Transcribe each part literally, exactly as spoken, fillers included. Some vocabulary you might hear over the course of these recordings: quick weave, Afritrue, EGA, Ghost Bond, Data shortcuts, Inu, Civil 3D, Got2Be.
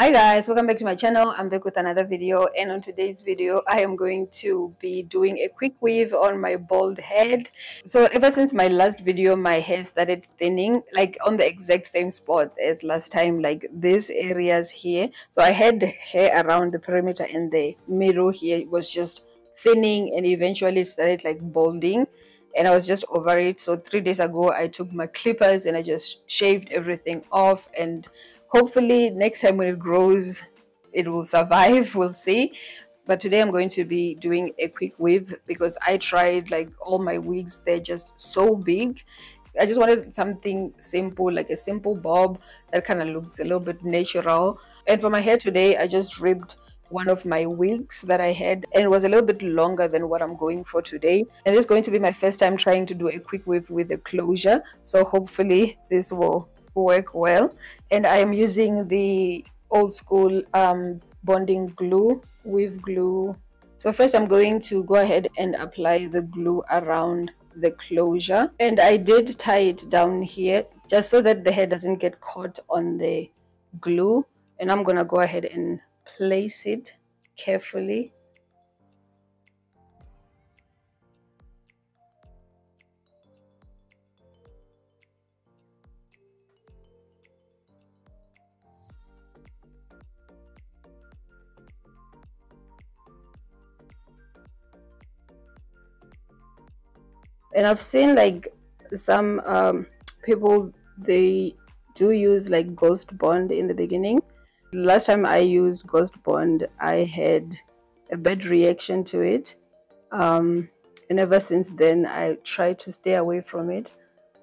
Hi guys, welcome back to my channel. I'm back with another video, and on today's video I am going to be doing a quick weave on my bald head. So ever since my last video, my hair started thinning, like on the exact same spots as last time, like these areas here. So I had hair around the perimeter and the middle here, it was just thinning and eventually started like balding, and I was just over it. So three days ago I took my clippers and I just shaved everything off, and hopefully next time when it grows, it will survive, we'll see. But today I'm going to be doing a quick weave because I tried like all my wigs, they're just so big. I just wanted something simple, like a simple bob that kind of looks a little bit natural. And for my hair today, I just ribbed one of my wigs that I had, and it was a little bit longer than what I'm going for today. And this is going to be my first time trying to do a quick weave with a closure. So hopefully this will work well. And I am using the old school um bonding glue, weave glue. So first I'm going to go ahead and apply the glue around the closure, and I did tie it down here just so that the hair doesn't get caught on the glue. And I'm gonna go ahead and place it carefully. And I've seen like some um, people, they do use like Ghost Bond in the beginning. Last time I used Ghost Bond, I had a bad reaction to it. Um, and ever since then, I tried to stay away from it.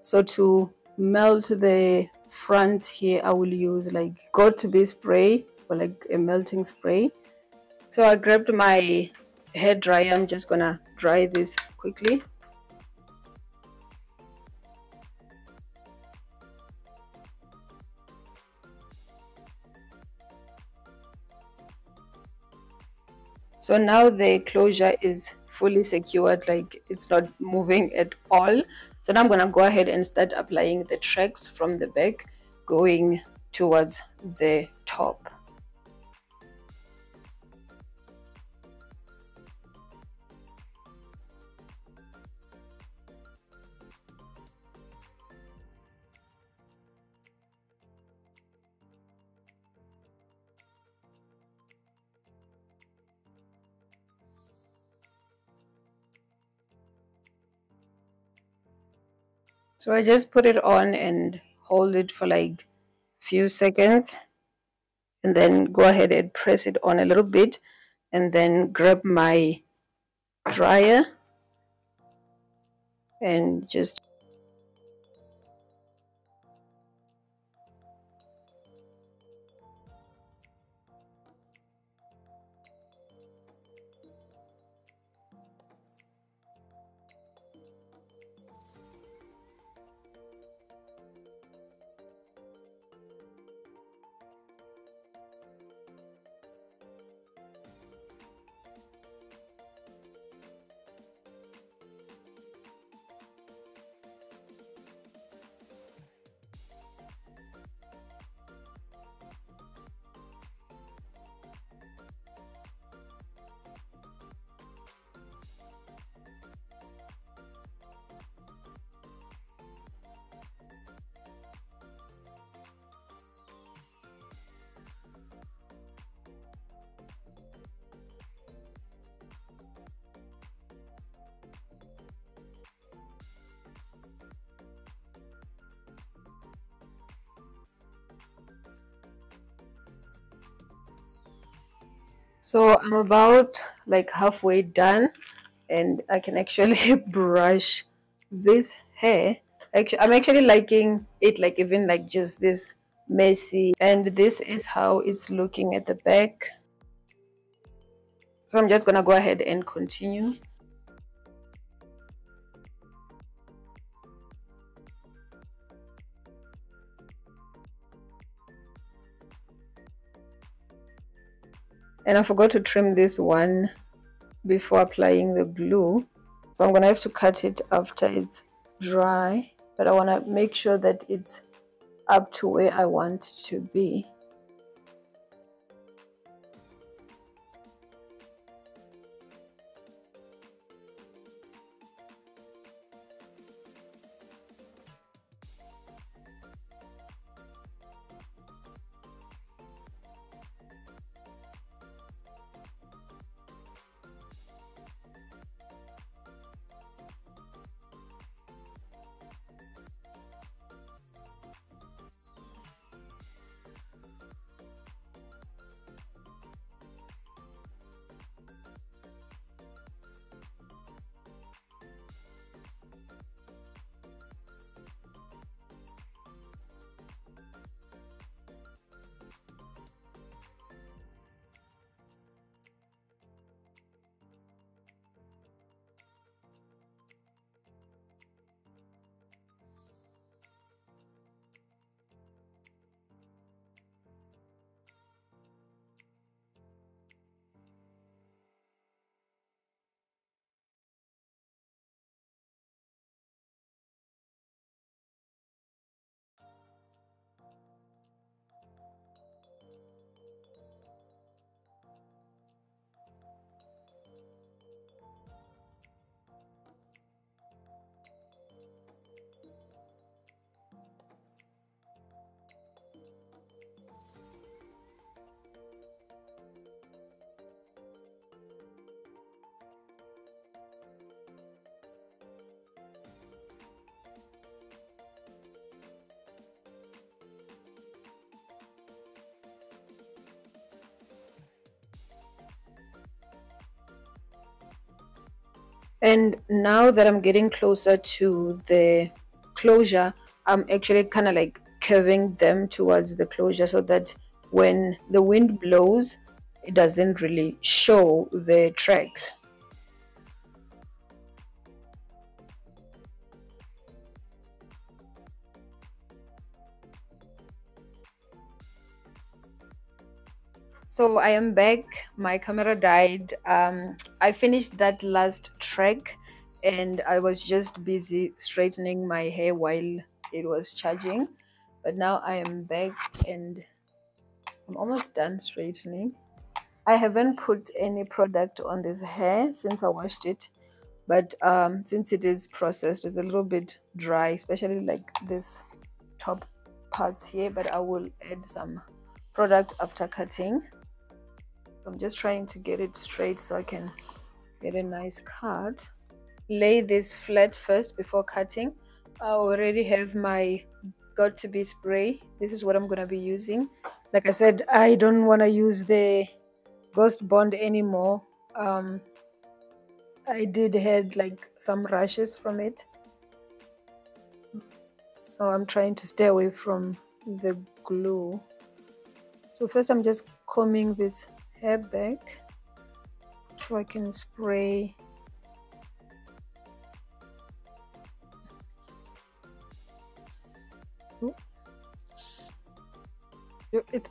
So to melt the front here, I will use like Got to Be spray or like a melting spray. So I grabbed my hair dryer. I'm just gonna dry this quickly. So now the closure is fully secured, like it's not moving at all. So now I'm gonna go ahead and start applying the tracks from the back going towards the top. So I just put it on and hold it for like few seconds, and then go ahead and press it on a little bit, and then grab my dryer and just So I'm about like halfway done, and I can actually brush this hair. Actually, I'm actually liking it, like even like just this messy. And this is how it's looking at the back. So I'm just gonna go ahead and continue. And I forgot to trim this one before applying the glue. So I'm gonna have to cut it after it's dry, but I wanna make sure that it's up to where I want to be. And now that I'm getting closer to the closure, I'm actually kind of like curving them towards the closure so that when the wind blows, it doesn't really show the tracks. So I am back. My camera died. Um, I finished that last track and I was just busy straightening my hair while it was charging. But now I am back and I'm almost done straightening. I haven't put any product on this hair since I washed it. But um, since it is processed, it's a little bit dry, especially like this top parts here. But I will add some product after cutting. I'm just trying to get it straight so I can get a nice cut. Lay this flat first before cutting. I already have my Got to Be spray. This is what I'm gonna be using. Like I said, I don't wanna use the Ghost Bond anymore. Um, I did had like some rashes from it. So I'm trying to stay away from the glue. So first I'm just combing this hair back so I can spray. It's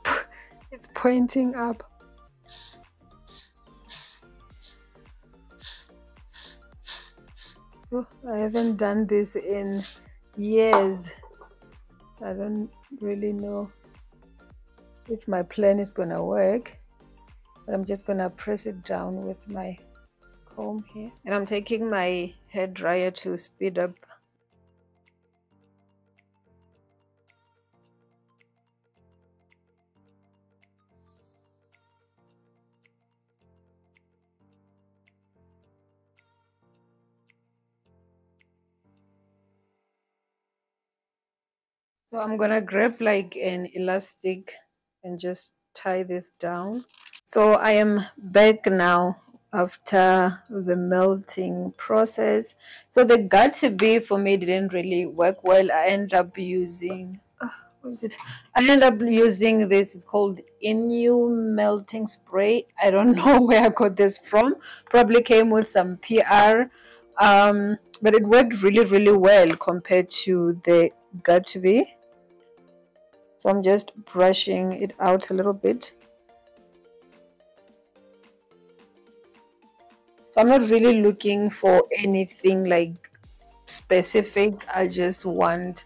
it's pointing up. Oh, I haven't done this in years. I don't really know if my plan is gonna work. But I'm just gonna press it down with my comb here. And I'm taking my hair dryer to speed up. So I'm gonna grab like an elastic and just tie this down. So I am back now after the melting process. So the Got to Be for me didn't really work well. I end up using uh, what is it? I end up using this. It's called Inu melting spray. I don't know where I got this from. Probably came with some P R, um, but it worked really, really well compared to the Got to Be. So I'm just brushing it out a little bit. So I'm not really looking for anything like specific. I just want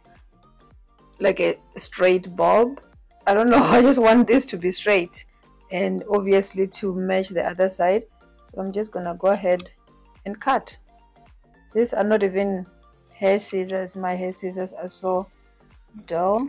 like a straight bob. I don't know. I just want this to be straight and obviously to match the other side. So I'm just gonna go ahead and cut. These are not even hair scissors. My hair scissors are so dull.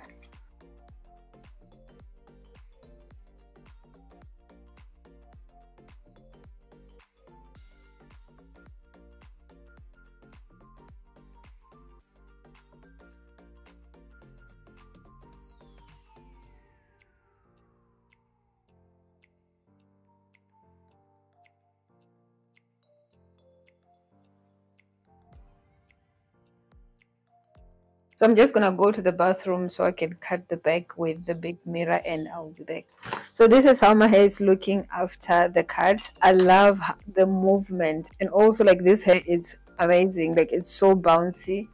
So I'm just gonna go to the bathroom so I can cut the back with the big mirror and I'll be back. So this is how my hair is looking after the cut. I love the movement and also like this hair, it's amazing. Like it's so bouncy.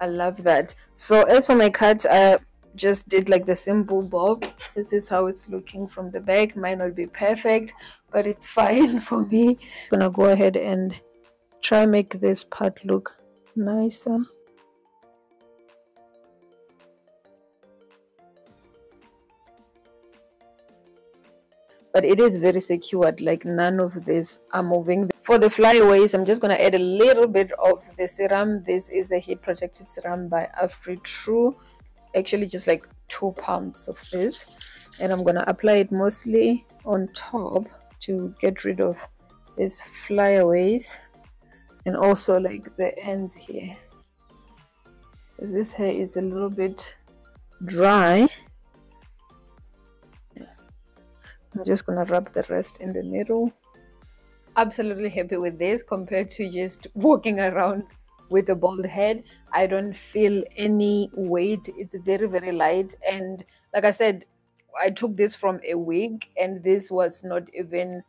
I love that. So as for my cut, I just did like the simple bob. This is how it's looking from the back. Might not be perfect, but it's fine for me. I'm gonna go ahead and try and make this part look nicer. But it is very secured, like none of these are moving. For the flyaways, I'm just going to add a little bit of the serum. This is a heat protective serum by Afritrue. Actually, just like two pumps of this. And I'm going to apply it mostly on top to get rid of these flyaways. And also like the ends here. Because this hair is a little bit dry. I'm just gonna wrap the rest in the middle. absolutely happy with this compared to just walking around with a bald head. I don't feel any weight. It's very, very light. And like I said, I took this from a wig, and this was not even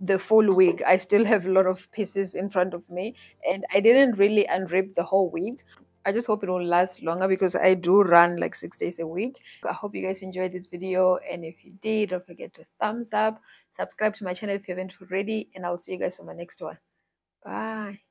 the full wig. I still have a lot of pieces in front of me, and I didn't really unwrap the whole wig. I just hope it will last longer because I do run like six days a week. I hope you guys enjoyed this video, and if you did, don't forget to thumbs up, subscribe to my channel if you haven't already, and I'll see you guys on my next one. Bye.